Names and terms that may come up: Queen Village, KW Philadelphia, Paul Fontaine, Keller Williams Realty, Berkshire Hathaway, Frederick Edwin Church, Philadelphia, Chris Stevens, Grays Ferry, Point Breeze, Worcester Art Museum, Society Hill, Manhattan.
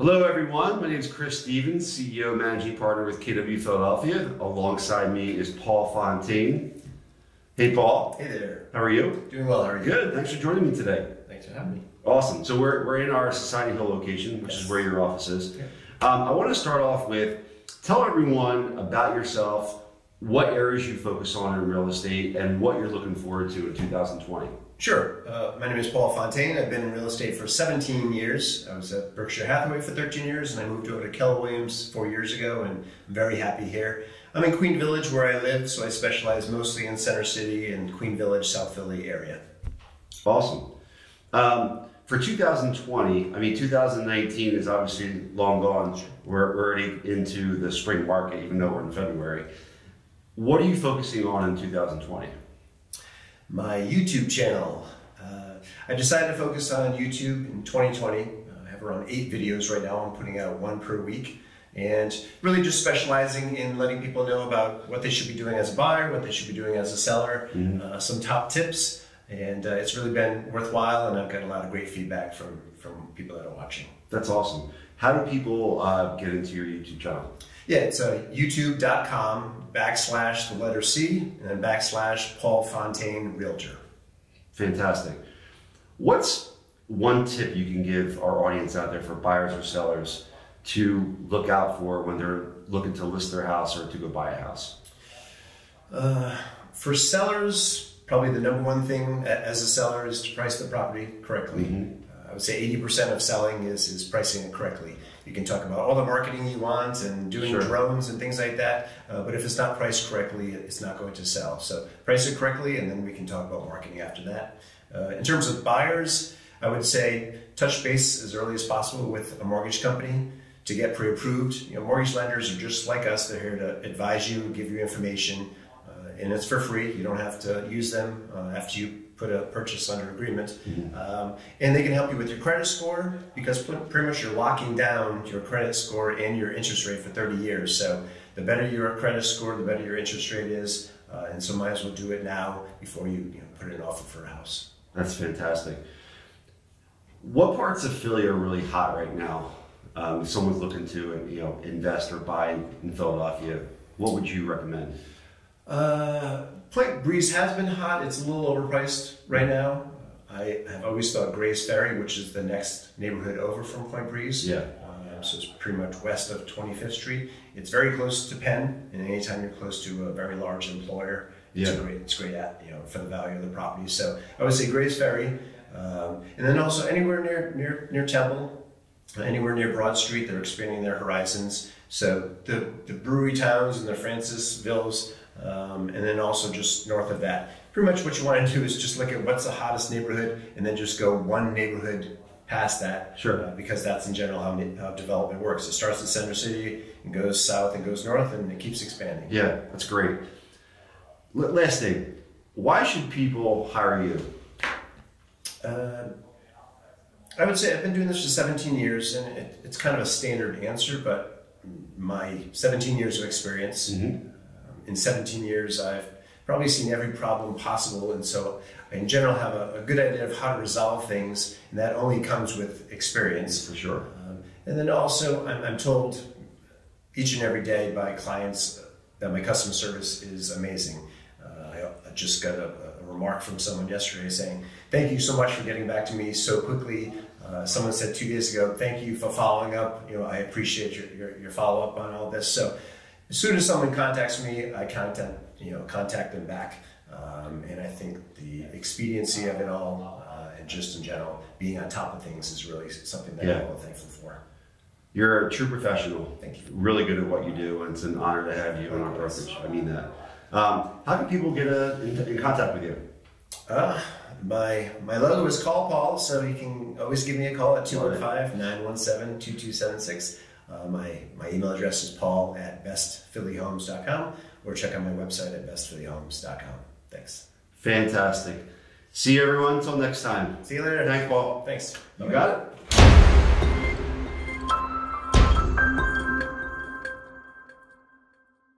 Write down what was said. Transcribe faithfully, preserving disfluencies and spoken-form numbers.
Hello everyone, my name is Chris Stevens, C E O and Managing Partner with K W Philadelphia. Alongside me is Paul Fontaine. Hey Paul. Hey there. How are you? Doing well, how are you? Good, thanks for joining me today. Thanks for having me. Awesome, so we're, we're in our Society Hill location, which yes. is where your office is. Yeah. Um, I want to start off with, tell everyone about yourself, what areas you focus on in real estate, and what you're looking forward to in two thousand twenty. Sure. Uh, my name is Paul Fontaine. I've been in real estate for seventeen years. I was at Berkshire Hathaway for thirteen years, and I moved over to Keller Williams four years ago, and I'm very happy here. I'm in Queen Village where I live, so I specialize mostly in Center City and Queen Village, South Philly area. Awesome. Um, for two thousand twenty, I mean, two thousand nineteen is obviously long gone. We're already into the spring market, even though we're in February. What are you focusing on in two thousand twenty? My YouTube channel. Uh, I decided to focus on YouTube in twenty twenty. Uh, I have around eight videos right now. I'm putting out one per week and really just specializing in letting people know about what they should be doing as a buyer, what they should be doing as a seller, mm-hmm. uh, some top tips. And uh, it's really been worthwhile, and I've got a lot of great feedback from, from people that are watching. That's awesome. How do people uh, get into your YouTube channel? Yeah, it's uh, youtube.com backslash the letter C and then backslash Paul Fontaine Realtor. Fantastic. What's one tip you can give our audience out there for buyers or sellers to look out for when they're looking to list their house or to go buy a house? Uh, for sellers, probably the number one thing as a seller is to price the property correctly. Mm-hmm. I would say eighty percent of selling is, is pricing it correctly. You can talk about all the marketing you want and doing sure. drones and things like that, uh, but if it's not priced correctly, it's not going to sell. So price it correctly, and then we can talk about marketing after that. Uh, in terms of buyers, I would say touch base as early as possible with a mortgage company to get pre-approved. You know, mortgage lenders are just like us. They're here to advise you, give you information, uh, and it's for free. You don't have to use them uh, after you put a purchase under agreement, mm-hmm. um, and they can help you with your credit score, because pretty much you're locking down your credit score and your interest rate for thirty years. So the better your credit score, the better your interest rate is, uh, and so might as well do it now before you, you know, put in an offer for a house. That's fantastic. What parts of Philly are really hot right now? Um, if someone's looking to, you know, invest or buy in Philadelphia, what would you recommend? Uh, Point Breeze has been hot. It's a little overpriced right now. I have always thought Grays Ferry, which is the next neighborhood over from Point Breeze. Yeah. Um, so it's pretty much west of twenty-fifth Street. It's very close to Penn, and anytime you're close to a very large employer, it's, yeah. great, it's great at, you know, for the value of the property. So I would say Grays Ferry. Um, and then also anywhere near, near, near Temple, anywhere near Broad Street, they're expanding their horizons. So the, the brewery towns and the Francisvilles, Um, and then also just north of that. Pretty much what you want to do is just look at what's the hottest neighborhood and then just go one neighborhood past that. Sure. Uh, because that's in general how, how development works. It starts in Center City and goes south and goes north, and it keeps expanding. Yeah, that's great. L- last thing, why should people hire you? Uh, I would say I've been doing this for seventeen years, and it, it's kind of a standard answer, but my seventeen years of experience, mm-hmm. in seventeen years, I've probably seen every problem possible, and so I in general have a, a good idea of how to resolve things, and that only comes with experience. For sure. Um, and then also, I'm, I'm told each and every day by clients that my customer service is amazing. Uh, I, I just got a, a remark from someone yesterday saying, "Thank you so much for getting back to me so quickly." Uh, someone said two days ago, "Thank you for following up. You know, I appreciate your, your, your follow-up on all this." So. As soon as someone contacts me, I contact, you know, contact them back. Um, and I think the expediency of it all, uh, and just in general, being on top of things is really something that yeah. I'm really thankful for. You're a true professional. Thank you. Really good at what you do, and it's an honor to have you in our brokerage. I mean that. Um, how can people get a, in, in contact with you? Uh, my my logo is Call Paul, so you can always give me a call at two one five, nine one seven, two two seven six. Uh, my, my email address is paul at best philly homes dot com, or check out my website at best philly homes dot com. Thanks. Fantastic. See you everyone until next time. See you later. Thanks, Paul. Thanks. You got it?